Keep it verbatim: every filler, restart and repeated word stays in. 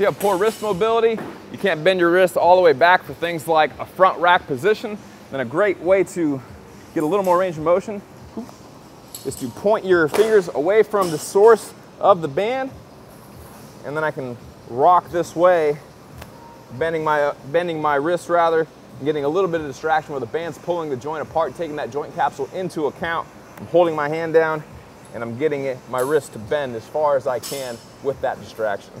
If you have poor wrist mobility, you can't bend your wrist all the way back for things like a front rack position, then a great way to get a little more range of motion is to point your fingers away from the source of the band, and then I can rock this way, bending my, uh, bending my wrist rather, and getting a little bit of distraction where the band's pulling the joint apart, taking that joint capsule into account. I'm holding my hand down, and I'm getting it, my wrist to bend as far as I can with that distraction.